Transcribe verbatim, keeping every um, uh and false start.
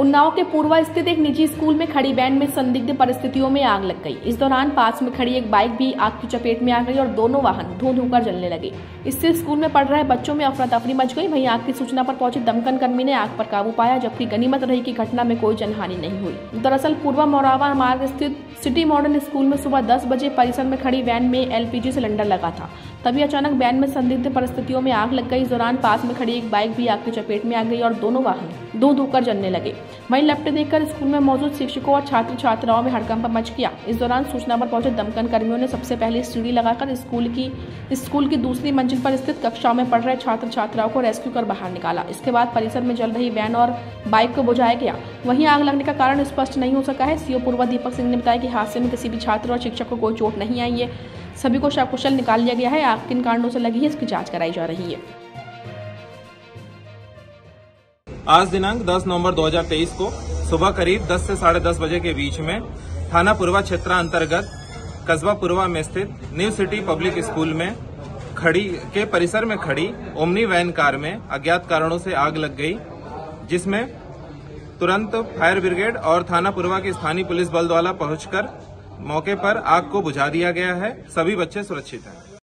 उन्नाव के पूर्वा स्थित एक निजी स्कूल में खड़ी वैन में संदिग्ध परिस्थितियों में आग लग गई। इस दौरान पास में खड़ी एक बाइक भी आग की चपेट में आ गई और दोनों वाहन धुआं होकर जलने लगे। इससे स्कूल में पढ़ रहे बच्चों में अफरा तफरी मच गई। वहीं आग की सूचना पर पहुंचे दमकल कर्मी ने आग पर काबू पाया, जबकि गनीमत रही की घटना में कोई जनहानि नहीं हुई। दरअसल पूर्वा मोरावा मार्ग स्थित सिटी मॉडर्न स्कूल में सुबह दस बजे परिसर में खड़ी वैन में एलपीजी सिलेंडर लगा था, तभी अचानक वैन में संदिग्ध परिस्थितियों में आग लग गई। इस दौरान पास में खड़ी एक बाइक भी आग की चपेट में आ गई और दोनों वाहन धुआं होकर जलने लगे। वहीं लपटे देखकर स्कूल में मौजूद शिक्षकों और छात्र छात्राओं में हड़कंप मच गया। इस दौरान सूचना पर पहुंचे दमकल कर्मियों ने सबसे पहले सीढ़ी लगाकर स्कूल की स्कूल की दूसरी मंजिल पर स्थित कक्षाओं में पढ़ रहे छात्र छात्राओं को रेस्क्यू कर बाहर निकाला। इसके बाद परिसर में जल रही वैन और बाइक को बुझाया गया। वहीं आग लगने का कारण स्पष्ट नहीं हो सका है। सीओ पूर्वा दीपक सिंह ने बताया कि हादसे में किसी भी छात्र और शिक्षक को कोई चोट नहीं आई है। सभी को सकुशल निकाल लिया गया है। आग किन कारणों से लगी है, इसकी जाँच कराई जा रही है। आज दिनांक दस नवंबर दो हजार तेईस को सुबह करीब दस से साढ़े दस बजे के बीच में थाना पूर्वा क्षेत्र अंतर्गत कस्बा पूर्वा में स्थित न्यू सिटी पब्लिक स्कूल में खड़ी के परिसर में खड़ी ओमनी वैन कार में अज्ञात कारणों से आग लग गई, जिसमें तुरंत फायर ब्रिगेड और थाना पूर्वा के स्थानीय पुलिस बल द्वारा पहुंचकर मौके पर आग को बुझा दिया गया है। सभी बच्चे सुरक्षित हैं।